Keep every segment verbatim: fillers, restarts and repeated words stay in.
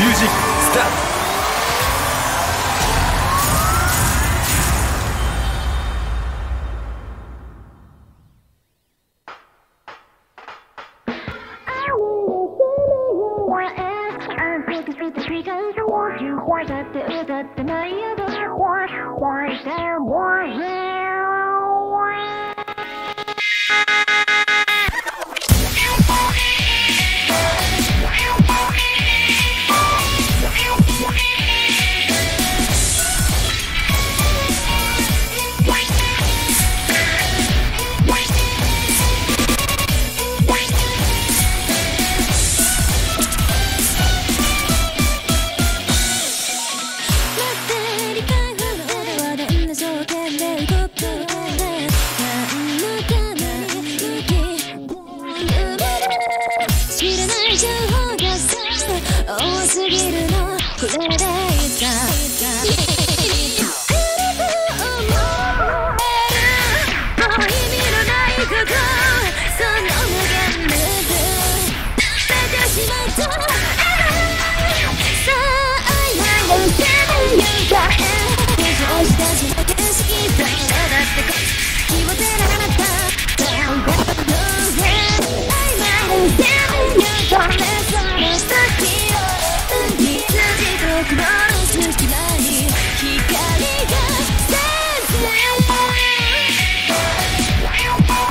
Music, start!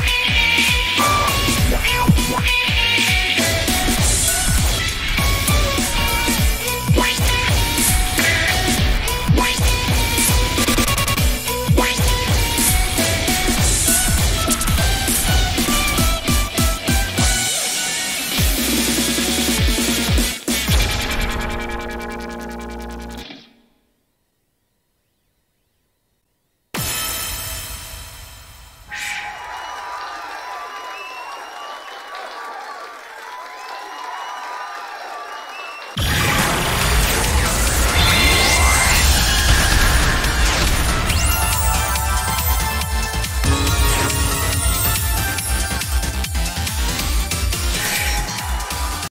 Wow.